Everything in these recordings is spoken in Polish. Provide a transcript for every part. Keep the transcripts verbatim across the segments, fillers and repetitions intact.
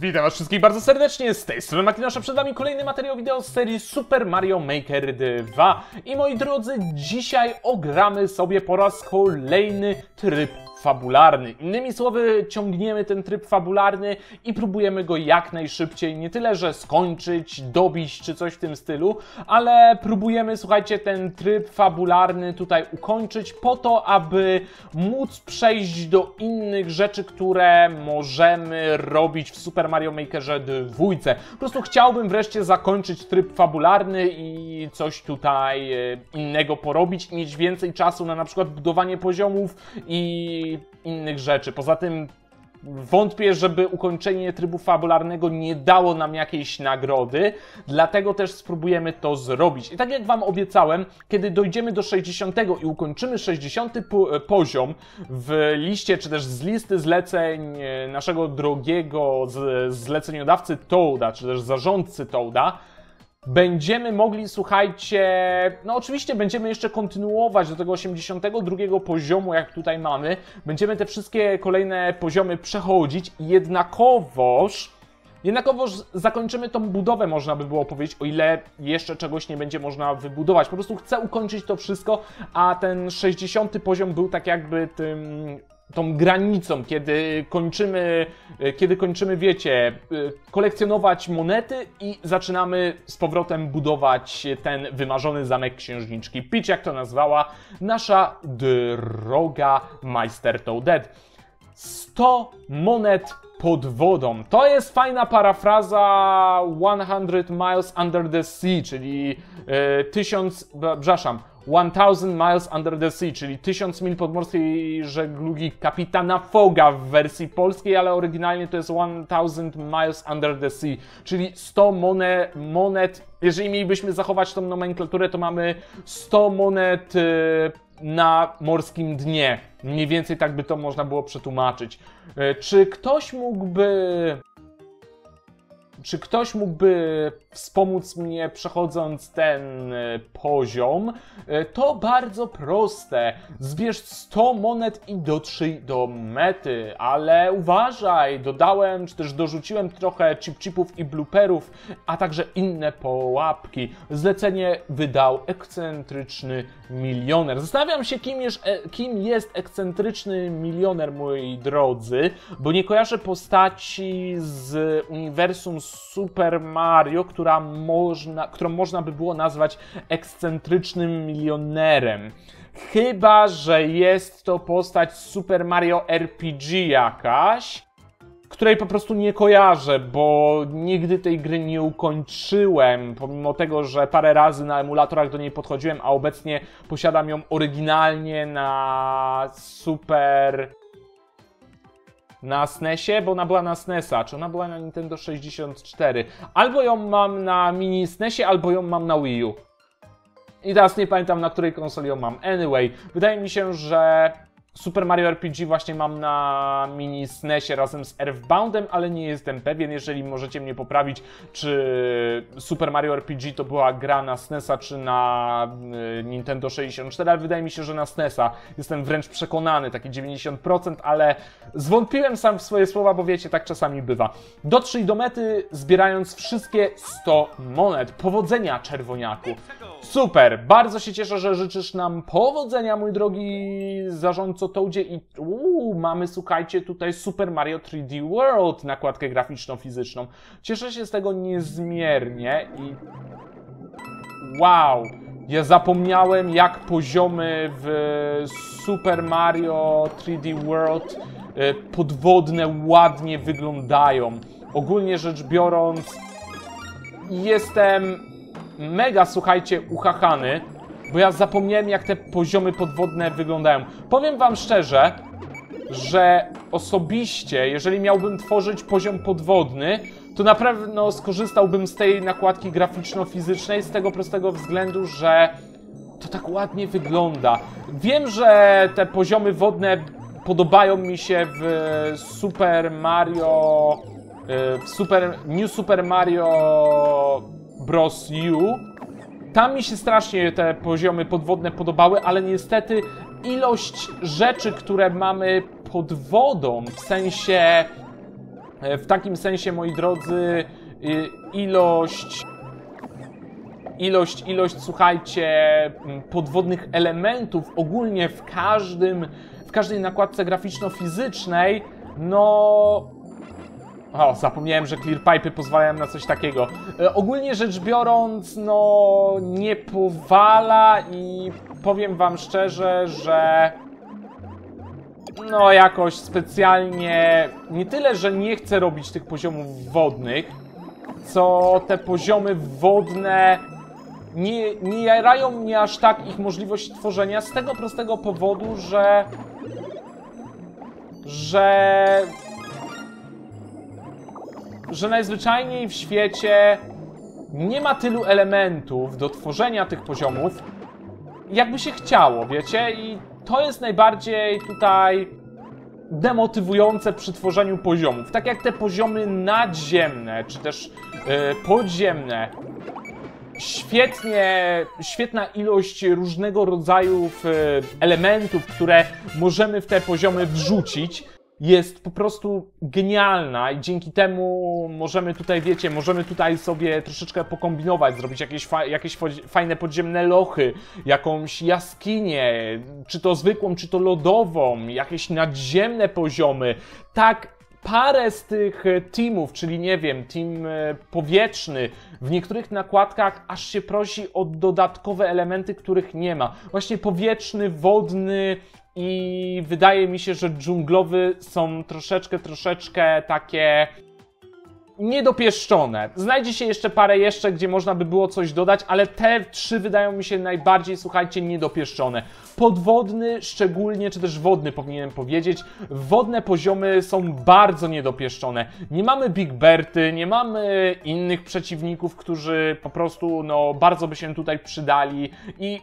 Witam was wszystkich bardzo serdecznie, z tej strony Makinasza, przed wami kolejny materiał wideo z serii Super Mario Maker dwa. I moi drodzy, dzisiaj ogramy sobie po raz kolejny tryb fabularny. Innymi słowy, ciągniemy ten tryb fabularny i próbujemy go jak najszybciej, nie tyle, że skończyć, dobić czy coś w tym stylu, ale próbujemy, słuchajcie, ten tryb fabularny tutaj ukończyć po to, aby móc przejść do innych rzeczy, które możemy robić w Super Mario Makerze dwa. Po prostu chciałbym wreszcie zakończyć tryb fabularny i coś tutaj innego porobić, mieć więcej czasu na na przykład budowanie poziomów i innych rzeczy. Poza tym wątpię, żeby ukończenie trybu fabularnego nie dało nam jakiejś nagrody, dlatego też spróbujemy to zrobić. I tak jak wam obiecałem, kiedy dojdziemy do sześćdziesiątego i ukończymy sześćdziesiąty poziom w liście, czy też z listy zleceń naszego drogiego zleceniodawcy Tołda, czy też zarządcy Tołda, będziemy mogli, słuchajcie, no oczywiście będziemy jeszcze kontynuować do tego osiemdziesiątego drugiego poziomu, jak tutaj mamy. Będziemy te wszystkie kolejne poziomy przechodzić, jednakowoż, jednakowoż zakończymy tą budowę, można by było powiedzieć, o ile jeszcze czegoś nie będzie można wybudować. Po prostu chcę ukończyć to wszystko, a ten sześćdziesiąty poziom był tak jakby tym... tą granicą, kiedy kończymy, kiedy kończymy, wiecie, kolekcjonować monety i zaczynamy z powrotem budować ten wymarzony zamek księżniczki Peach, jak to nazwała nasza droga MasterToDead. sto monet pod wodą. To jest fajna parafraza sto miles under the sea, czyli e, tysiąc, przepraszam, tysiąc miles under the sea, czyli tysiąc mil podmorskiej żeglugi kapitana Foga w wersji polskiej, ale oryginalnie to jest tysiąc miles under the sea, czyli sto monet, monet. Jeżeli mielibyśmy zachować tą nomenklaturę, to mamy sto monet yy, na morskim dnie. Mniej więcej tak by to można było przetłumaczyć. Yy, czy ktoś mógłby... Czy ktoś mógłby wspomóc mnie przechodząc ten poziom? To bardzo proste. Zbierz sto monet i dotrzyj do mety. Ale uważaj, dodałem, czy też dorzuciłem trochę chip-chipów i blooperów, a także inne pułapki. Zlecenie wydał ekscentryczny milioner. Zastanawiam się, kim jest, kim jest ekscentryczny milioner, moi drodzy, bo nie kojarzę postaci z uniwersum Super Mario, która można, którą można by było nazwać ekscentrycznym milionerem. Chyba że jest to postać Super Mario R P G jakaś, której po prostu nie kojarzę, bo nigdy tej gry nie ukończyłem, pomimo tego, że parę razy na emulatorach do niej podchodziłem, a obecnie posiadam ją oryginalnie na Super... na snesie, bo ona była na snesa, czy ona była na Nintendo sześćdziesiąt cztery. Albo ją mam na mini snesie, albo ją mam na Wii U. I teraz nie pamiętam, na której konsoli ją mam. Anyway, wydaje mi się, że Super Mario R P G właśnie mam na mini snesie razem z Earthboundem, ale nie jestem pewien, jeżeli możecie mnie poprawić, czy Super Mario R P G to była gra na snesa, czy na Nintendo sześćdziesiąt cztery, ale wydaje mi się, że na snesa. Jestem wręcz przekonany, takie dziewięćdziesiąt procent, ale zwątpiłem sam w swoje słowa, bo wiecie, tak czasami bywa. Dotrzyj do mety, zbierając wszystkie sto monet. Powodzenia, czerwoniaku! Super! Bardzo się cieszę, że życzysz nam powodzenia, mój drogi zarządco Tołdzie. I uu, mamy, słuchajcie, tutaj Super Mario trzy D World, nakładkę graficzno-fizyczną. Cieszę się z tego niezmiernie i... Wow! Ja zapomniałem, jak poziomy w Super Mario trzy D World podwodne ładnie wyglądają. Ogólnie rzecz biorąc, jestem... mega, słuchajcie, uchachany, bo ja zapomniałem, jak te poziomy podwodne wyglądają. Powiem wam szczerze, że osobiście, jeżeli miałbym tworzyć poziom podwodny, to na pewno skorzystałbym z tej nakładki graficzno-fizycznej z tego prostego względu, że to tak ładnie wygląda. Wiem, że te poziomy wodne podobają mi się w Super Mario... w Super, New Super Mario... Bros. U. Tam mi się strasznie te poziomy podwodne podobały, ale niestety ilość rzeczy, które mamy pod wodą, w sensie W takim sensie, moi drodzy, ilość, ilość, ilość, słuchajcie, podwodnych elementów ogólnie w każdym, w każdej nakładce graficzno-fizycznej, no... O, zapomniałem, że clearpipe'y pozwalają na coś takiego. Ogólnie rzecz biorąc, no, nie powala i powiem wam szczerze, że... No, jakoś specjalnie, nie tyle, że nie chcę robić tych poziomów wodnych, co te poziomy wodne nie, nie jarają mnie aż tak ich możliwość tworzenia z tego prostego powodu, że... że... że najzwyczajniej w świecie nie ma tylu elementów do tworzenia tych poziomów, jakby się chciało, wiecie? I to jest najbardziej tutaj demotywujące przy tworzeniu poziomów. Tak jak te poziomy nadziemne, czy też yy, podziemne. Świetnie, świetna ilość różnego rodzaju elementów, które możemy w te poziomy wrzucić, jest po prostu genialna i dzięki temu możemy tutaj, wiecie, możemy tutaj sobie troszeczkę pokombinować, zrobić jakieś, fa jakieś fajne podziemne lochy, jakąś jaskinię, czy to zwykłą, czy to lodową, jakieś nadziemne poziomy. Tak, parę z tych teamów, czyli nie wiem, team powietrzny, w niektórych nakładkach aż się prosi o dodatkowe elementy, których nie ma. Właśnie powietrzny, wodny, i wydaje mi się, że dżunglowy są troszeczkę, troszeczkę takie niedopieszczone. Znajdzie się jeszcze parę jeszcze, gdzie można by było coś dodać, ale te trzy wydają mi się najbardziej, słuchajcie, niedopieszczone. Podwodny szczególnie, czy też wodny powinienem powiedzieć, wodne poziomy są bardzo niedopieszczone. Nie mamy Big Berthy, nie mamy innych przeciwników, którzy po prostu, no, bardzo by się tutaj przydali i...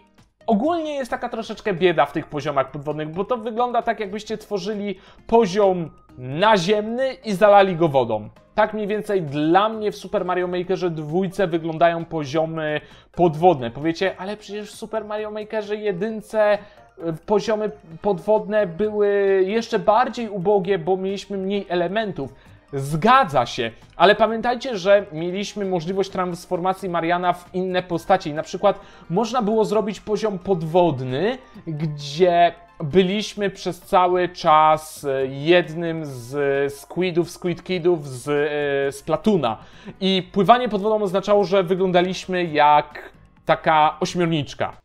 Ogólnie jest taka troszeczkę bieda w tych poziomach podwodnych, bo to wygląda tak, jakbyście tworzyli poziom naziemny i zalali go wodą. Tak mniej więcej dla mnie w Super Mario Makerze dwójce wyglądają poziomy podwodne. Powiecie, ale przecież w Super Mario Makerze jedynce poziomy podwodne były jeszcze bardziej ubogie, bo mieliśmy mniej elementów. Zgadza się, ale pamiętajcie, że mieliśmy możliwość transformacji Mariana w inne postacie i na przykład można było zrobić poziom podwodny, gdzie byliśmy przez cały czas jednym z Squidów, Squid Kidów z yy, Splatoona i pływanie pod wodą oznaczało, że wyglądaliśmy jak taka ośmiorniczka.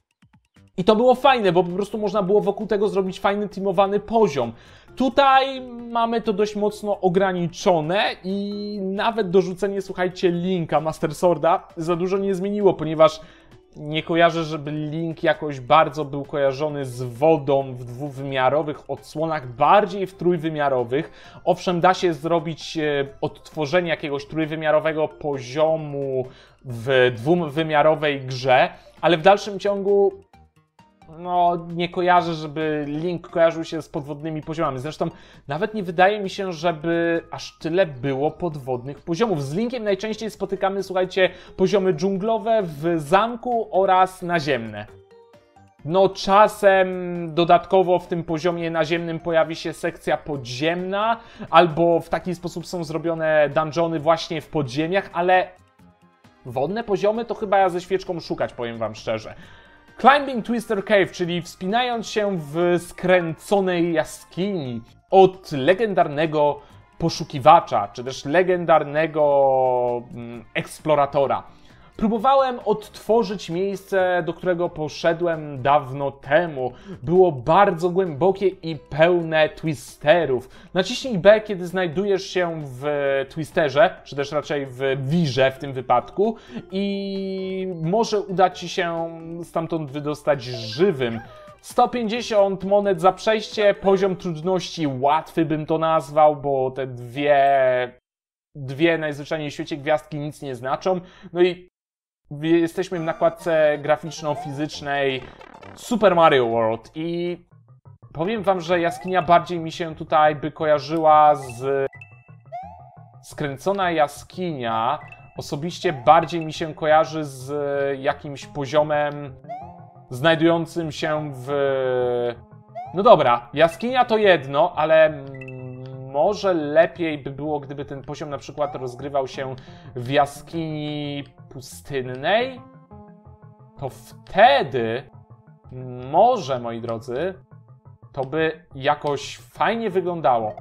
I to było fajne, bo po prostu można było wokół tego zrobić fajny, teamowany poziom. Tutaj mamy to dość mocno ograniczone i nawet dorzucenie, słuchajcie, Linka, Master Sworda za dużo nie zmieniło, ponieważ nie kojarzę, żeby Link jakoś bardzo był kojarzony z wodą w dwuwymiarowych odsłonach, bardziej w trójwymiarowych. Owszem, da się zrobić odtworzenie jakiegoś trójwymiarowego poziomu w dwuwymiarowej grze, ale w dalszym ciągu... No, nie kojarzę, żeby Link kojarzył się z podwodnymi poziomami. Zresztą nawet nie wydaje mi się, żeby aż tyle było podwodnych poziomów. Z Linkiem najczęściej spotykamy, słuchajcie, poziomy dżunglowe w zamku oraz naziemne. No, czasem dodatkowo w tym poziomie naziemnym pojawi się sekcja podziemna, albo w taki sposób są zrobione dungeony właśnie w podziemiach, ale wodne poziomy to chyba ja ze świeczką szukać, powiem wam szczerze. Climbing Twister Cave, czyli wspinając się w skręconej jaskini od legendarnego poszukiwacza, czy też legendarnego eksploratora. Próbowałem odtworzyć miejsce, do którego poszedłem dawno temu. Było bardzo głębokie i pełne twisterów. Naciśnij B, kiedy znajdujesz się w twisterze, czy też raczej w wirze w tym wypadku, i może uda ci się stamtąd wydostać żywym. sto pięćdziesiąt monet za przejście, poziom trudności łatwy bym to nazwał, bo te dwie... Dwie najzwyczajniej w świecie gwiazdki nic nie znaczą. No i jesteśmy w nakładce graficzno-fizycznej Super Mario World i powiem wam, że jaskinia bardziej mi się tutaj by kojarzyła z... Skręcona jaskinia osobiście bardziej mi się kojarzy z jakimś poziomem znajdującym się w... No dobra, jaskinia to jedno, ale... może lepiej by było, gdyby ten poziom na przykład rozgrywał się w jaskini pustynnej, to wtedy może, moi drodzy, to by jakoś fajnie wyglądało.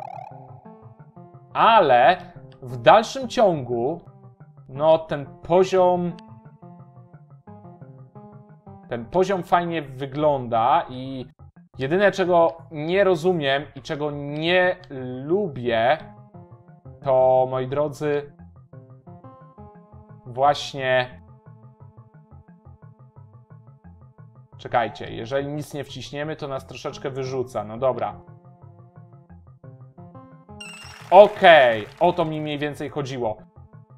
Ale w dalszym ciągu, no ten poziom... Ten poziom fajnie wygląda i jedyne, czego nie rozumiem i czego nie lubię, to, moi drodzy, właśnie... Czekajcie, jeżeli nic nie wciśniemy, to nas troszeczkę wyrzuca. No dobra. Okej, o to mi mniej więcej chodziło.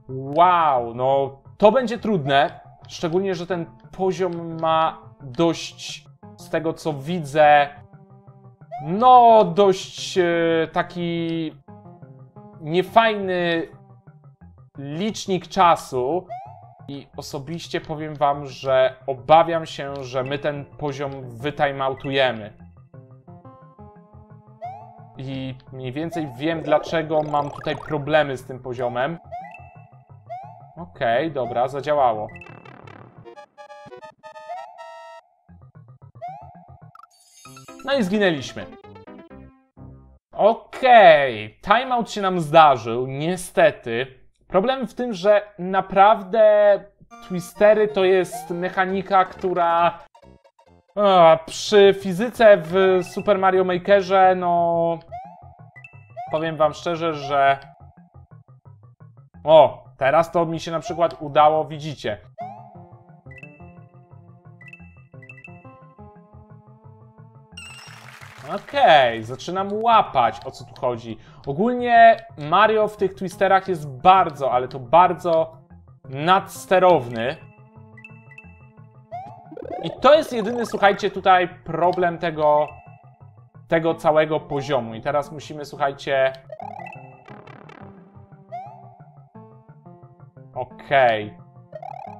Wow, no to będzie trudne, szczególnie, że ten poziom ma dość, z tego co widzę, no dość yy, taki niefajny licznik czasu i osobiście powiem wam, że obawiam się, że my ten poziom wytimeoutujemy. I mniej więcej wiem, dlaczego mam tutaj problemy z tym poziomem. Okej, dobra, zadziałało. No i zginęliśmy. Okej, timeout się nam zdarzył, niestety. Problem w tym, że naprawdę twistery to jest mechanika, która... O, przy fizyce w Super Mario Makerze, no... Powiem wam szczerze, że... O, teraz to mi się na przykład udało, widzicie. Okej, okay, zaczynam łapać, o co tu chodzi. Ogólnie Mario w tych twisterach jest bardzo, ale to bardzo nadsterowny. I to jest jedyny, słuchajcie, tutaj problem tego, tego całego poziomu. I teraz musimy, słuchajcie... Okej. Okay.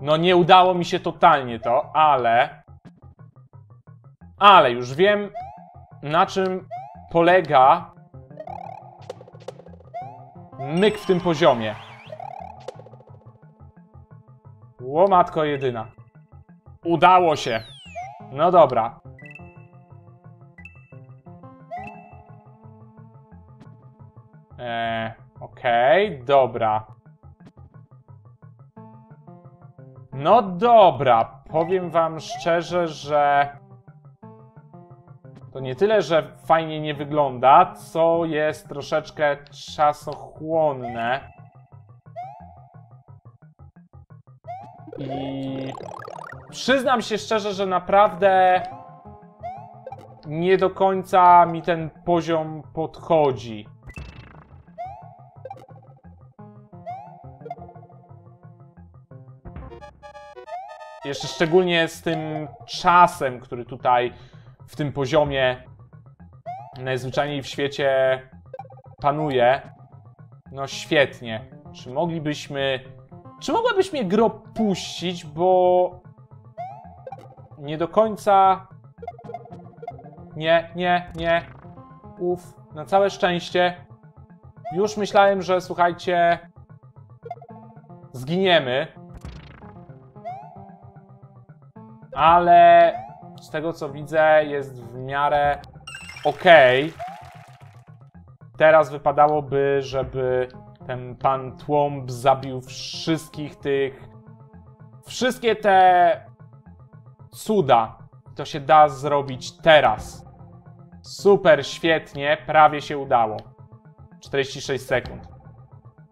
No nie udało mi się totalnie to, ale... Ale już wiem, na czym polega myk w tym poziomie. Łomatko jedyna. Udało się. No dobra. Eee, okej, okay, dobra. No dobra, powiem wam szczerze, że to nie tyle, że fajnie nie wygląda, co jest troszeczkę czasochłonne. I... Przyznam się szczerze, że naprawdę nie do końca mi ten poziom podchodzi. Jeszcze szczególnie z tym czasem, który tutaj w tym poziomie najzwyczajniej w świecie panuje. No świetnie. Czy moglibyśmy... Czy mogłabyś mnie gro puścić, bo... Nie do końca... Nie, nie, nie. Uf, na całe szczęście. Już myślałem, że słuchajcie... Zginiemy. Ale... Z tego co widzę jest w miarę... okej. Okay. Teraz wypadałoby, żeby ten pan Tołd zabił wszystkich tych... Wszystkie te... Cuda. To się da zrobić teraz. Super, świetnie. Prawie się udało. czterdzieści sześć sekund.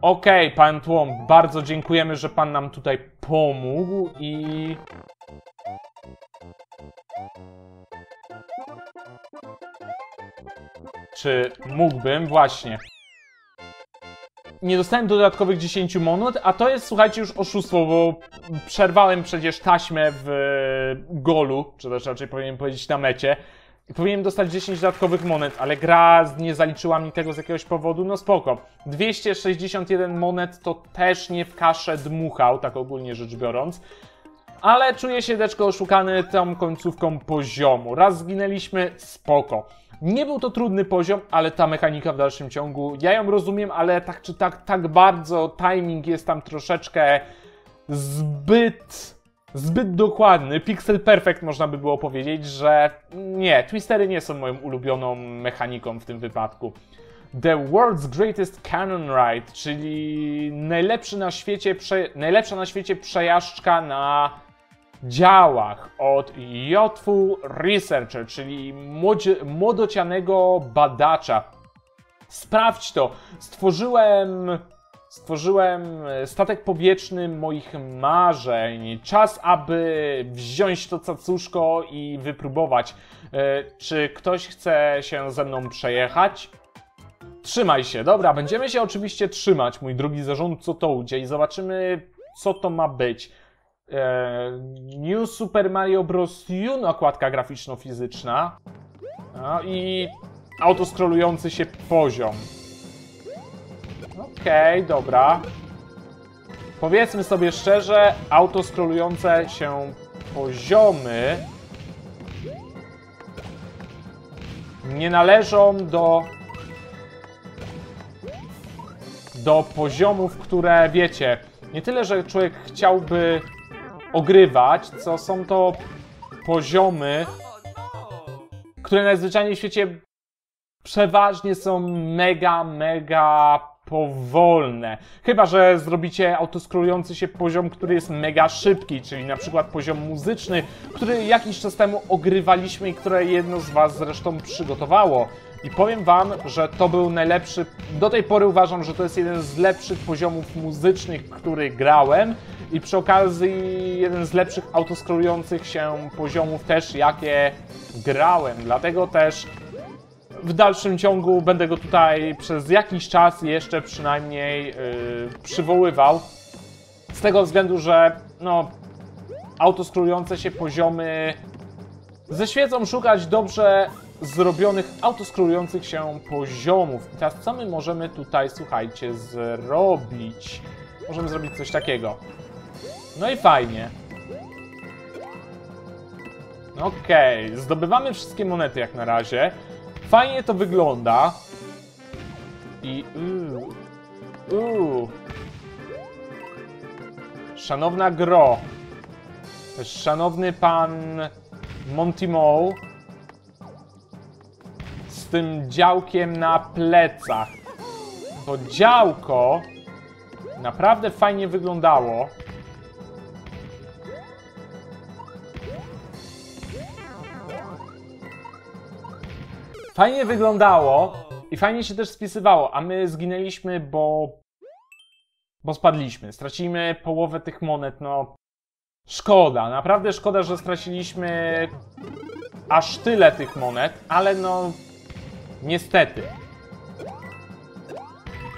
Okej, okay, pan Tołd, bardzo dziękujemy, że pan nam tutaj pomógł i... Czy mógłbym? Właśnie. Nie dostałem dodatkowych dziesięć monet, a to jest, słuchajcie, już oszustwo, bo przerwałem przecież taśmę w golu, czy też raczej powinienem powiedzieć na mecie. I powinienem dostać dziesięć dodatkowych monet, ale gra nie zaliczyła mi tego z jakiegoś powodu, no spoko. dwieście sześćdziesiąt jeden monet to też nie w kaszę dmuchał, tak ogólnie rzecz biorąc. ale czuję się deczko oszukany tą końcówką poziomu. Raz zginęliśmy, spoko. Nie był to trudny poziom, ale ta mechanika w dalszym ciągu, ja ją rozumiem, ale tak czy tak, tak bardzo timing jest tam troszeczkę zbyt... Zbyt dokładny, pixel perfect można by było powiedzieć, że nie, twistery nie są moją ulubioną mechaniką w tym wypadku. The World's Greatest Cannon Ride, czyli najlepszy na świecie, prze, najlepsza na świecie przejażdżka na działach od Jotful Researcher, czyli młodzie, młodocianego badacza. Sprawdź to, stworzyłem... Stworzyłem statek powietrzny moich marzeń. Czas, aby wziąć to cacuszko i wypróbować. E, czy ktoś chce się ze mną przejechać? Trzymaj się. Dobra, będziemy się oczywiście trzymać, mój drogi zarządco Tołdzie, i zobaczymy, co to ma być. E, New Super Mario Bros. U, okładka graficzno-fizyczna. No i autoskrolujący się poziom. Okej, okay, dobra. Powiedzmy sobie szczerze, autoskrolujące się poziomy nie należą do do poziomów, które wiecie, nie tyle, że człowiek chciałby ogrywać, co są to poziomy, które najzwyczajniej w świecie przeważnie są mega, mega powolne. Chyba że zrobicie autoskrolujący się poziom, który jest mega szybki, czyli na przykład poziom muzyczny, który jakiś czas temu ogrywaliśmy i które jedno z Was zresztą przygotowało. I powiem Wam, że to był najlepszy, do tej pory uważam, że to jest jeden z lepszych poziomów muzycznych, który grałem, i przy okazji jeden z lepszych autoskrolujących się poziomów też, jakie grałem. Dlatego też w dalszym ciągu będę go tutaj przez jakiś czas jeszcze przynajmniej yy, przywoływał. Z tego względu, że no, autoskrolujące się poziomy ze świecą szukać dobrze zrobionych autoskrolujących się poziomów. I teraz co my możemy tutaj, słuchajcie, zrobić? Możemy zrobić coś takiego. No i fajnie. Okej, okay, zdobywamy wszystkie monety jak na razie. Fajnie to wygląda. I... Uuu. Uuu. Szanowna gro. Szanowny pan Monty Mole z tym działkiem na plecach. To działko naprawdę fajnie wyglądało. Fajnie wyglądało i fajnie się też spisywało, a my zginęliśmy, bo... bo spadliśmy. Straciliśmy połowę tych monet, no... Szkoda, naprawdę szkoda, że straciliśmy aż tyle tych monet, ale no... Niestety.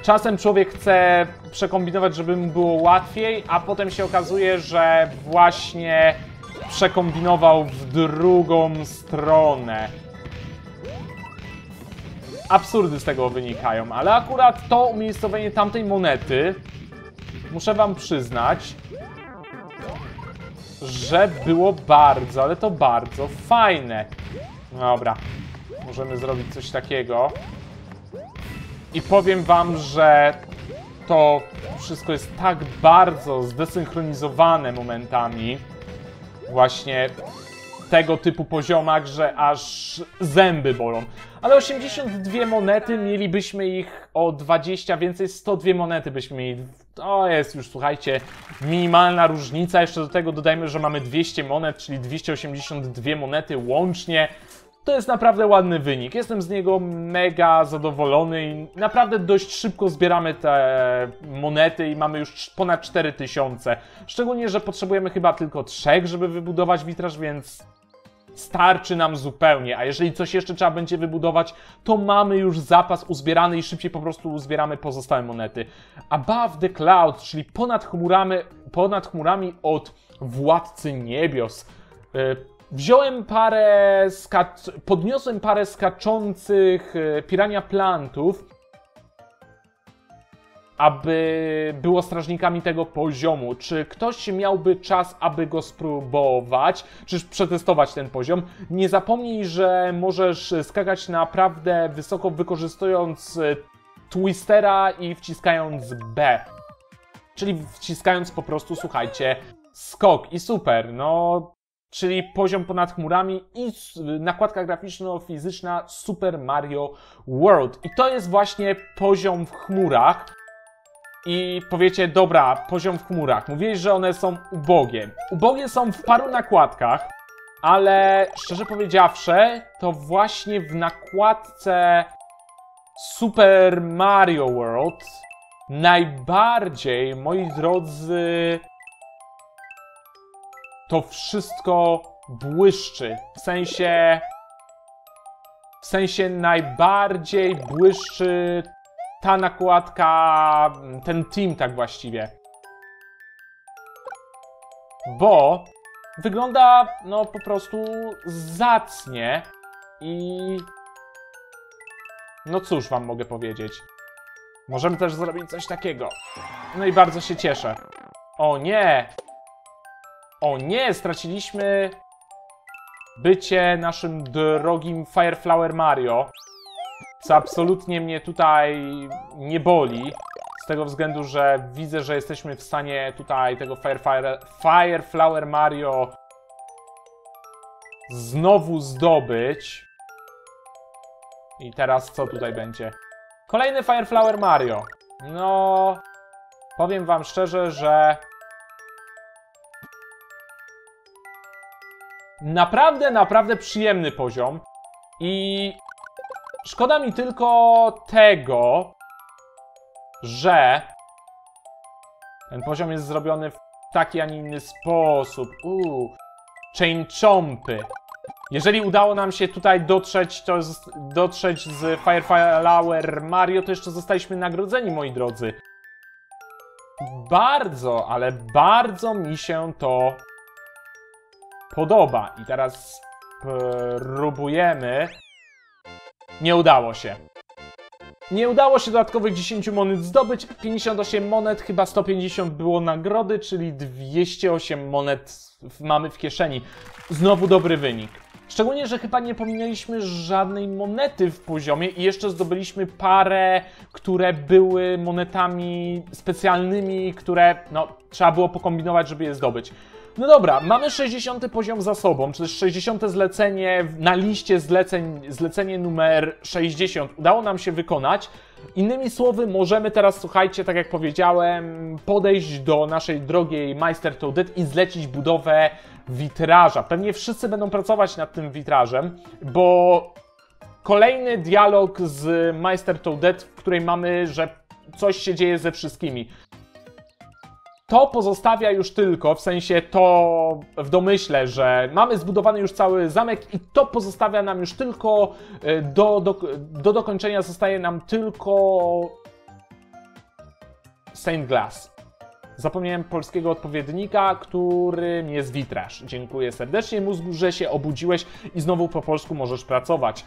Czasem człowiek chce przekombinować, żeby mu było łatwiej, a potem się okazuje, że właśnie przekombinował w drugą stronę. Absurdy z tego wynikają, ale akurat to umiejscowienie tamtej monety, muszę Wam przyznać, że było bardzo, ale to bardzo fajne. Dobra, możemy zrobić coś takiego. I powiem Wam, że to wszystko jest tak bardzo zdesynchronizowane momentami, właśnie tego typu poziomach, że aż zęby bolą. Ale osiemdziesiąt dwie monety, mielibyśmy ich o dwadzieścia więcej, sto dwie monety byśmy mieli. To jest już, słuchajcie, minimalna różnica. Jeszcze do tego dodajmy, że mamy dwieście monet, czyli dwieście osiemdziesiąt dwie monety łącznie. To jest naprawdę ładny wynik. Jestem z niego mega zadowolony i naprawdę dość szybko zbieramy te monety i mamy już ponad cztery tysiące. Szczególnie, że potrzebujemy chyba tylko trzech, żeby wybudować witraż, więc... starczy nam zupełnie, a jeżeli coś jeszcze trzeba będzie wybudować, to mamy już zapas uzbierany i szybciej po prostu uzbieramy pozostałe monety. Above the Cloud, czyli ponad chmurami, ponad chmurami od Władcy Niebios. Wziąłem parę, podniosłem parę skaczących pirania plantów aby było strażnikami tego poziomu. Czy ktoś miałby czas, aby go spróbować, czy przetestować ten poziom? Nie zapomnij, że możesz skakać naprawdę wysoko, wykorzystując twistera i wciskając B. Czyli wciskając po prostu, słuchajcie, skok i super, no... Czyli poziom ponad chmurami i nakładka graficzno-fizyczna Super Mario World. I to jest właśnie poziom w chmurach. I powiecie, dobra, poziom w chmurach. Mówiłeś, że one są ubogie. Ubogie są w paru nakładkach, ale szczerze powiedziawszy, to właśnie w nakładce Super Mario World najbardziej, moi drodzy, to wszystko błyszczy. W sensie... W sensie najbardziej błyszczy ta nakładka, ten team tak właściwie. Bo wygląda no po prostu zacnie i... No cóż wam mogę powiedzieć. Możemy też zrobić coś takiego. No i bardzo się cieszę. O nie! O nie, straciliśmy bycie naszym drogim Fire Flower Mario, co absolutnie mnie tutaj nie boli, z tego względu, że widzę, że jesteśmy w stanie tutaj tego Fire, Fire, Fire Flower Mario znowu zdobyć. I teraz co tutaj będzie? Kolejny Fire Flower Mario. No, powiem wam szczerze, że... Naprawdę, naprawdę przyjemny poziom i szkoda mi tylko tego, że ten poziom jest zrobiony w taki, a nie inny sposób. Uuu, Chain Chompy. Jeżeli udało nam się tutaj dotrzeć, to z, dotrzeć z Fire Flower Mario, to jeszcze zostaliśmy nagrodzeni, moi drodzy. Bardzo, ale bardzo mi się to podoba. I teraz próbujemy. Nie udało się. Nie udało się dodatkowych dziesięć monet zdobyć. pięćdziesiąt osiem monet, chyba sto pięćdziesiąt było nagrody, czyli dwieście osiem monet mamy w kieszeni. Znowu dobry wynik. Szczególnie, że chyba nie pominęliśmy żadnej monety w poziomie i jeszcze zdobyliśmy parę, które były monetami specjalnymi, które no, trzeba było pokombinować, żeby je zdobyć. No dobra, mamy sześćdziesiąty poziom za sobą, czy też sześćdziesiąte zlecenie na liście zleceń, zlecenie numer sześćdziesiąt udało nam się wykonać. Innymi słowy, możemy teraz, słuchajcie, tak jak powiedziałem, podejść do naszej drogiej MasterToDead i zlecić budowę witraża. Pewnie wszyscy będą pracować nad tym witrażem, bo kolejny dialog z MasterToDead, w której mamy, że coś się dzieje ze wszystkimi. To pozostawia już tylko, w sensie to w domyśle, że mamy zbudowany już cały zamek i to pozostawia nam już tylko, do, do, do dokończenia zostaje nam tylko stained glass. Zapomniałem polskiego odpowiednika, którym jest witraż. Dziękuję serdecznie, mózgu, że się obudziłeś i znowu po polsku możesz pracować.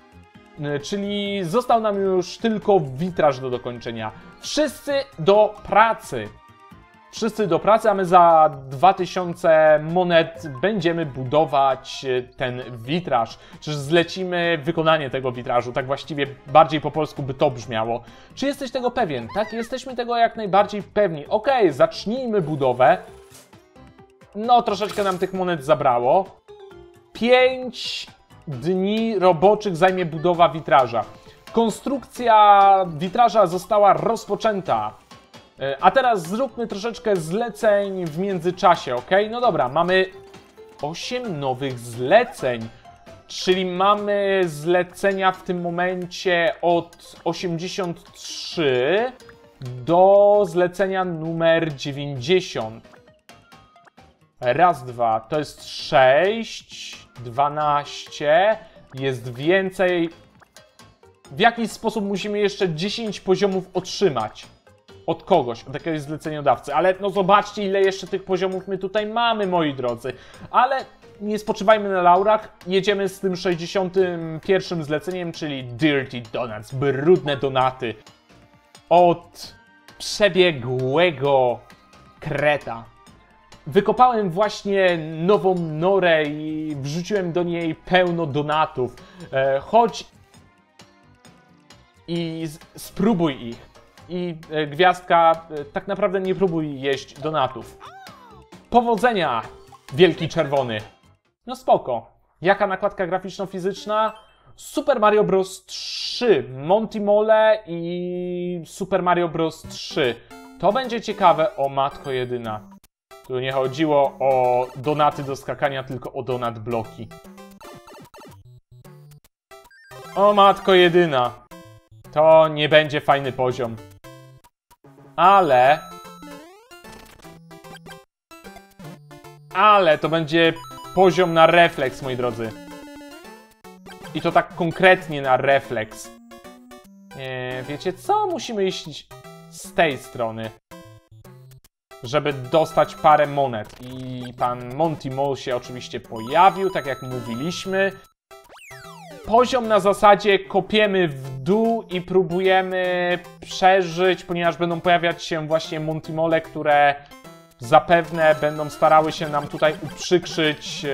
Czyli został nam już tylko witraż do dokończenia. Wszyscy do pracy! Wszyscy do pracy, a my za dwa tysiące monet będziemy budować ten witraż. Czy zlecimy wykonanie tego witrażu, tak właściwie bardziej po polsku by to brzmiało. Czy jesteś tego pewien? Tak, jesteśmy tego jak najbardziej pewni. Okej, okay, zacznijmy budowę. No, troszeczkę nam tych monet zabrało. pięć dni roboczych zajmie budowa witraża. Konstrukcja witraża została rozpoczęta. A teraz zróbmy troszeczkę zleceń w międzyczasie, ok? No dobra, mamy osiem nowych zleceń, czyli mamy zlecenia w tym momencie od osiemdziesiąt trzy do zlecenia numer dziewięćdziesiąt. Raz, dwa, to jest sześć, dwanaście, jest więcej. W jakiś sposób musimy jeszcze dziesięć poziomów otrzymać. Od kogoś, od jakiegoś zleceniodawcy, ale no zobaczcie, ile jeszcze tych poziomów my tutaj mamy, moi drodzy. Ale nie spoczywajmy na laurach, jedziemy z tym sześćdziesiątym pierwszym zleceniem, czyli Dirty Donuts, brudne donaty, od przebiegłego kreta. Wykopałem właśnie nową norę i wrzuciłem do niej pełno donatów. E, chodź i spróbuj ich. I e, gwiazdka, e, tak naprawdę nie próbuj jeść donatów. Powodzenia, wielki czerwony. No spoko. Jaka nakładka graficzno-fizyczna? Super Mario Bros. trzy, Monty Mole i Super Mario Bros. trzy. To będzie ciekawe, o matko jedyna. Tu nie chodziło o donaty do skakania, tylko o donat bloki. O matko jedyna. To nie będzie fajny poziom. Ale... Ale to będzie poziom na refleks, moi drodzy. I to tak konkretnie na refleks. Eee, wiecie co? Musimy iść z tej strony, żeby dostać parę monet. I pan Monty Mole się oczywiście pojawił, tak jak mówiliśmy. Poziom na zasadzie kopiemy w dół i próbujemy przeżyć, ponieważ będą pojawiać się właśnie Monty Mole, które zapewne będą starały się nam tutaj uprzykrzyć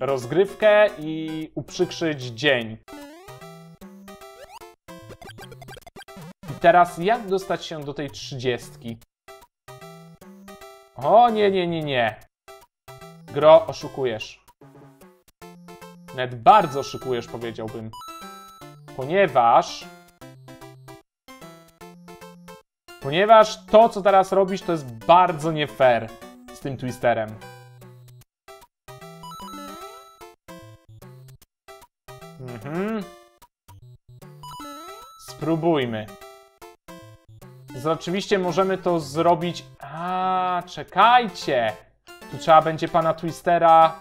rozgrywkę i uprzykrzyć dzień. I teraz jak dostać się do tej trzydziestki? O nie, nie, nie, nie. Gro, oszukujesz. Nawet bardzo oszukujesz, powiedziałbym. Ponieważ... Ponieważ to, co teraz robisz, to jest bardzo nie fair z tym twisterem. Mhm. Spróbujmy. Z, oczywiście możemy to zrobić... A, czekajcie! Tu trzeba będzie pana twistera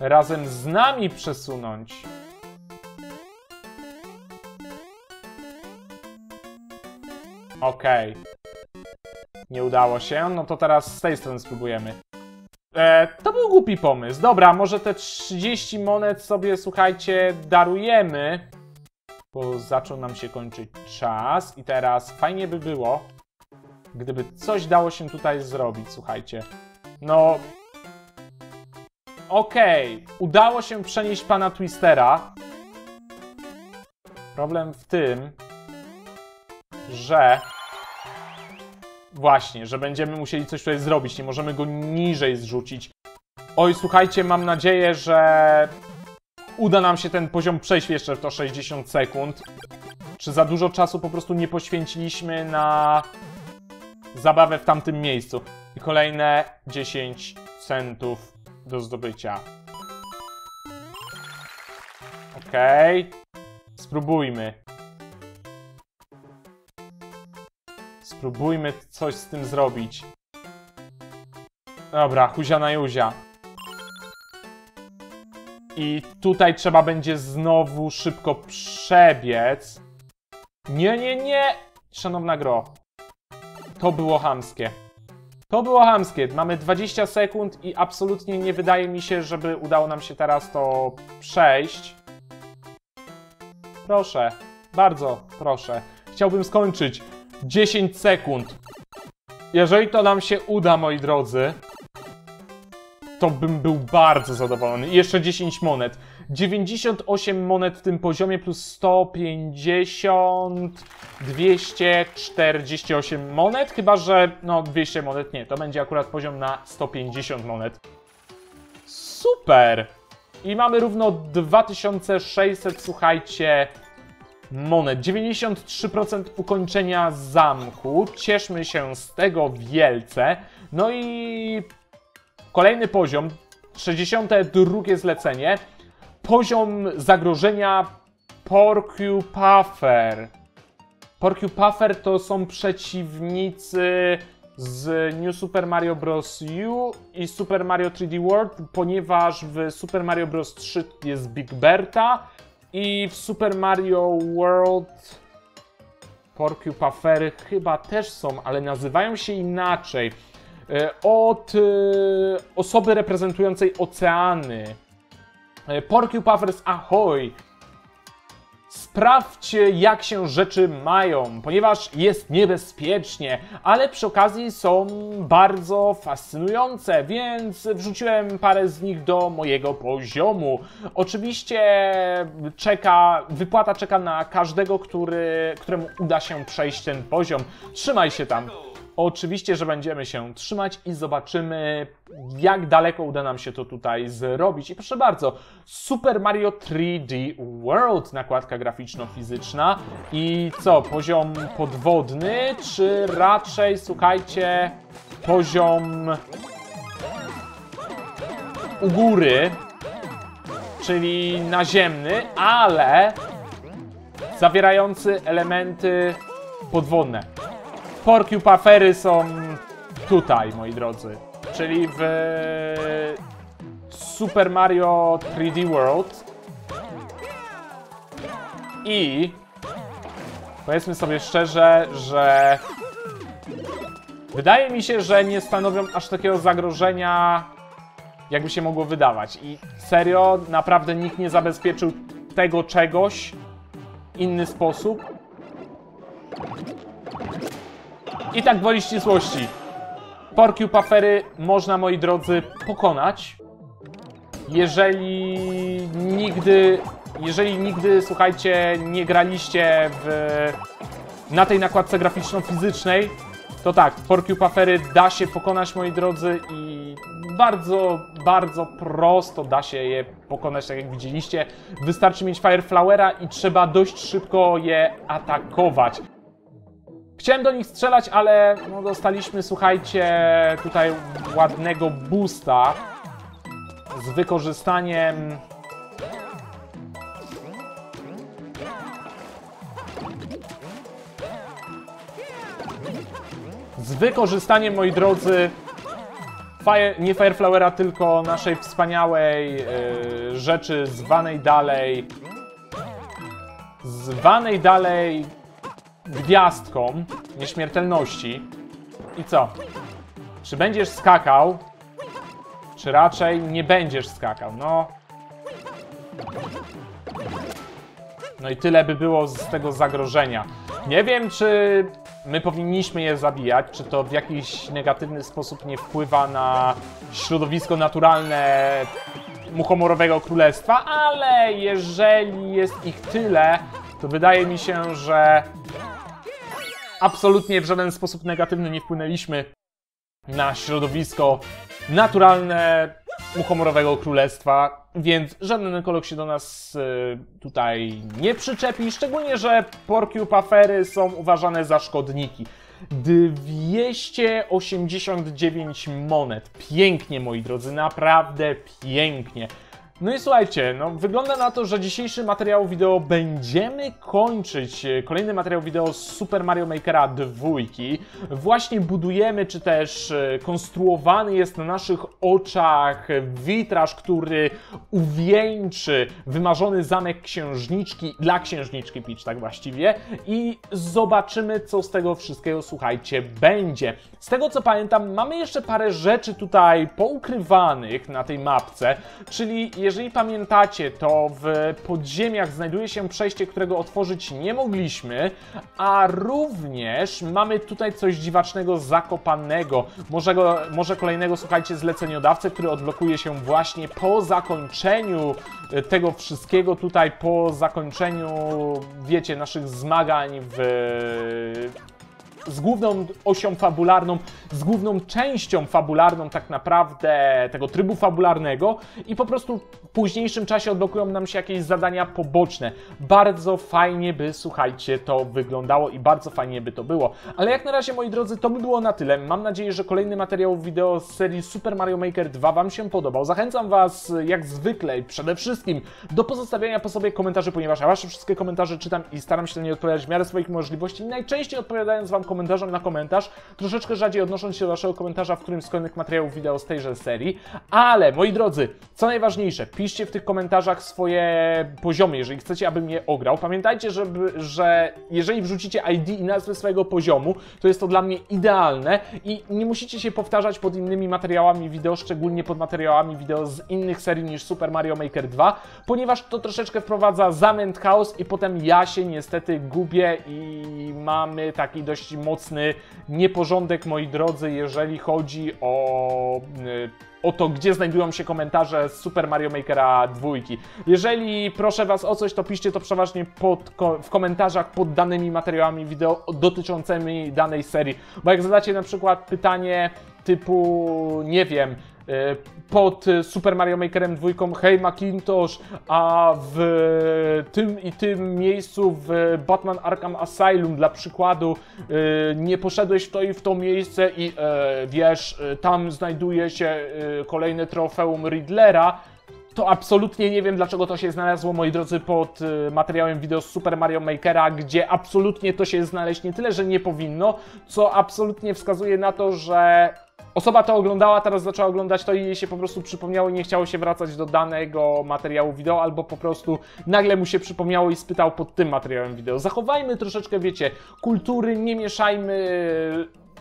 razem z nami przesunąć. Okej. Nie udało się, no to teraz z tej strony spróbujemy. E, to był głupi pomysł. Dobra, może te trzydzieści monet sobie, słuchajcie, darujemy. Bo zaczął nam się kończyć czas i teraz fajnie by było, gdyby coś dało się tutaj zrobić, słuchajcie. No... Okej, udało się przenieść pana twistera. Problem w tym, że... Właśnie, że będziemy musieli coś tutaj zrobić, nie możemy go niżej zrzucić. Oj, słuchajcie, mam nadzieję, że uda nam się ten poziom przejść jeszcze w to sześćdziesiąt sekund. Czy za dużo czasu po prostu nie poświęciliśmy na zabawę w tamtym miejscu. I kolejne dziesięć centów do zdobycia. Okej, spróbujmy. Spróbujmy coś z tym zrobić. Dobra, huzia na juzia. I tutaj trzeba będzie znowu szybko przebiec. Nie, nie, nie! Szanowna gro. To było chamskie. To było chamskie. Mamy dwadzieścia sekund i absolutnie nie wydaje mi się, żeby udało nam się teraz to przejść. Proszę. Bardzo proszę. Chciałbym skończyć. dziesięć sekund. Jeżeli to nam się uda, moi drodzy, to bym był bardzo zadowolony. I jeszcze dziesięć monet. dziewięćdziesiąt osiem monet w tym poziomie plus sto pięćdziesiąt, dwieście czterdzieści osiem monet. Chyba że, no, dwieście monet nie. To będzie akurat poziom na sto pięćdziesiąt monet. Super! I mamy równo dwa tysiące sześćset, słuchajcie, monet. dziewięćdziesiąt trzy procent ukończenia zamku. Cieszmy się z tego wielce. No i kolejny poziom. sześćdziesiąte drugie zlecenie. Poziom zagrożenia Porcupuffer. Porcupuffer to są przeciwnicy z New Super Mario Bros. U i Super Mario trzy D World, ponieważ w Super Mario Bros. trzy jest Big Bertha. I w Super Mario World Porcupuffery chyba też są, ale nazywają się inaczej. Od osoby reprezentującej oceany. Porcupuffer z Ahoy. sprawdźcie, jak się rzeczy mają, ponieważ jest niebezpiecznie, ale przy okazji są bardzo fascynujące, więc wrzuciłem parę z nich do mojego poziomu. Oczywiście czeka, wypłata czeka na każdego, który, któremu uda się przejść ten poziom. Trzymaj się tam. Oczywiście, że będziemy się trzymać i zobaczymy, jak daleko uda nam się to tutaj zrobić. I proszę bardzo, Super Mario trzy D World, nakładka graficzno-fizyczna. I co, poziom podwodny, czy raczej, słuchajcie, poziom u góry, czyli naziemny, ale zawierający elementy podwodne. Porcupuffery są tutaj, moi drodzy, czyli w Super Mario trzy D World. I powiedzmy sobie szczerze, że wydaje mi się, że nie stanowią aż takiego zagrożenia, jakby się mogło wydawać. I serio, naprawdę nikt nie zabezpieczył tego czegoś w inny sposób. I tak gwoli ścisłości. Porcupuffery można, moi drodzy, pokonać. Jeżeli nigdy, jeżeli nigdy, słuchajcie, nie graliście w, na tej nakładce graficzno-fizycznej, to tak, porcupuffery da się pokonać, moi drodzy, i bardzo, bardzo prosto da się je pokonać, tak jak widzieliście. Wystarczy mieć Fire Flowera i trzeba dość szybko je atakować. Chciałem do nich strzelać, ale no, dostaliśmy, słuchajcie, tutaj ładnego boosta z wykorzystaniem z wykorzystaniem, moi drodzy, fire, nie Fire Flowera, tylko naszej wspaniałej yy, rzeczy zwanej dalej zwanej dalej gwiazdką nieśmiertelności. I co? Czy będziesz skakał? Czy raczej nie będziesz skakał? No. No i tyle by było z tego zagrożenia. Nie wiem, czy my powinniśmy je zabijać, czy to w jakiś negatywny sposób nie wpływa na środowisko naturalne muchomorowego królestwa, ale jeżeli jest ich tyle, to wydaje mi się, że absolutnie w żaden sposób negatywny nie wpłynęliśmy na środowisko naturalne muchomorowego królestwa, więc żaden ekolog się do nas y, tutaj nie przyczepi, szczególnie że porcupuffery są uważane za szkodniki. dwieście osiemdziesiąt dziewięć monet. Pięknie, moi drodzy, naprawdę pięknie. No i słuchajcie, no wygląda na to, że dzisiejszy materiał wideo będziemy kończyć. Kolejny materiał wideo z Super Mario Makera dwa. Właśnie budujemy, czy też konstruowany jest na naszych oczach witraż, który uwieńczy wymarzony zamek księżniczki, dla księżniczki Peach tak właściwie. I zobaczymy, co z tego wszystkiego, słuchajcie, będzie. Z tego, co pamiętam, mamy jeszcze parę rzeczy tutaj poukrywanych na tej mapce, czyli jeżeli pamiętacie, to w podziemiach znajduje się przejście, którego otworzyć nie mogliśmy, a również mamy tutaj coś dziwacznego zakopanego. Może, go, może kolejnego, słuchajcie, zleceniodawcę, który odblokuje się właśnie po zakończeniu tego wszystkiego tutaj, po zakończeniu, wiecie, naszych zmagań w... z główną osią fabularną, z główną częścią fabularną tak naprawdę tego trybu fabularnego i po prostu w późniejszym czasie odblokują nam się jakieś zadania poboczne. Bardzo fajnie by, słuchajcie, to wyglądało i bardzo fajnie by to było. Ale jak na razie, moi drodzy, to by było na tyle. Mam nadzieję, że kolejny materiał wideo z serii Super Mario Maker dwa Wam się podobał. Zachęcam Was, jak zwykle, przede wszystkim do pozostawiania po sobie komentarzy, ponieważ ja Wasze wszystkie komentarze czytam i staram się na nie odpowiadać w miarę swoich możliwości, najczęściej odpowiadając Wam komentarzy komentarzem na komentarz, troszeczkę rzadziej odnosząc się do waszego komentarza w którymś z kolejnych materiałów wideo z tejże serii. Ale, moi drodzy, co najważniejsze, piszcie w tych komentarzach swoje poziomy, jeżeli chcecie, abym je ograł. Pamiętajcie, żeby, że jeżeli wrzucicie I D i nazwę swojego poziomu, to jest to dla mnie idealne i nie musicie się powtarzać pod innymi materiałami wideo, szczególnie pod materiałami wideo z innych serii niż Super Mario Maker dwa, ponieważ to troszeczkę wprowadza zamęt, chaos i potem ja się niestety gubię i mamy taki dość mocny nieporządek, moi drodzy, jeżeli chodzi o... o to, gdzie znajdują się komentarze z Super Mario Makera dwa. Jeżeli proszę was o coś, to piszcie to przeważnie pod, ko w komentarzach pod danymi materiałami wideo dotyczącymi danej serii. Bo jak zadacie na przykład pytanie typu, nie wiem, pod Super Mario Makerem dwa, hej Macintosh, a w tym i tym miejscu w Batman Arkham Asylum dla przykładu nie poszedłeś w to i w to miejsce i wiesz, tam znajduje się kolejne trofeum Riddlera, to absolutnie nie wiem, dlaczego to się znalazło, moi drodzy, pod materiałem wideo z Super Mario Makera, gdzie absolutnie to się znaleźć nie tyle, że nie powinno, co absolutnie wskazuje na to, że osoba to oglądała, teraz zaczęła oglądać to i jej się po prostu przypomniało i nie chciało się wracać do danego materiału wideo, albo po prostu nagle mu się przypomniało i spytał pod tym materiałem wideo. Zachowajmy troszeczkę, wiecie, kultury, nie mieszajmy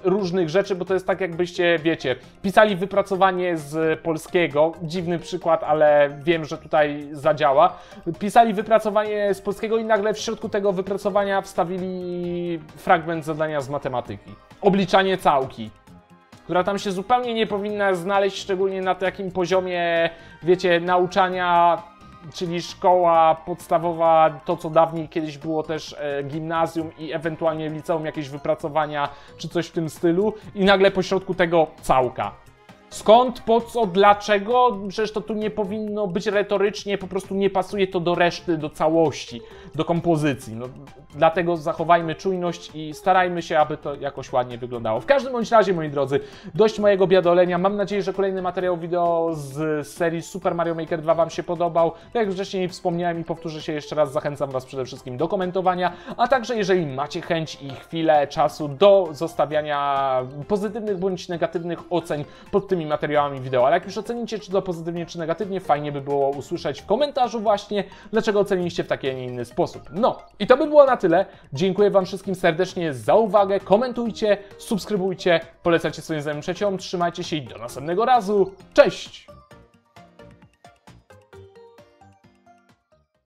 różnych rzeczy, bo to jest tak, jakbyście, wiecie, pisali wypracowanie z polskiego, dziwny przykład, ale wiem, że tutaj zadziała, pisali wypracowanie z polskiego i nagle w środku tego wypracowania wstawili fragment zadania z matematyki. Obliczanie całki, która tam się zupełnie nie powinna znaleźć, szczególnie na takim poziomie, wiecie, nauczania, czyli szkoła podstawowa, to co dawniej kiedyś było też e, gimnazjum i ewentualnie liceum, jakieś wypracowania czy coś w tym stylu i nagle pośrodku tego całka. Skąd, po co, dlaczego? Przecież to tu nie powinno być retorycznie, po prostu nie pasuje to do reszty, do całości, do kompozycji. No, dlatego zachowajmy czujność i starajmy się, aby to jakoś ładnie wyglądało. W każdym bądź razie, moi drodzy, dość mojego biadolenia. Mam nadzieję, że kolejny materiał wideo z serii Super Mario Maker dwa wam się podobał. Tak jak wcześniej wspomniałem i powtórzę się jeszcze raz, zachęcam was przede wszystkim do komentowania, a także jeżeli macie chęć i chwilę czasu do zostawiania pozytywnych bądź negatywnych ocen pod tymi materiałami wideo, ale jak już ocenicie, czy to pozytywnie, czy negatywnie, fajnie by było usłyszeć w komentarzu właśnie, dlaczego oceniliście w taki, a nie inny sposób. No i to by było na tyle. Dziękuję wam wszystkim serdecznie za uwagę, komentujcie, subskrybujcie, polecajcie swoim znajomym, trzeciom, trzymajcie się i do następnego razu. Cześć!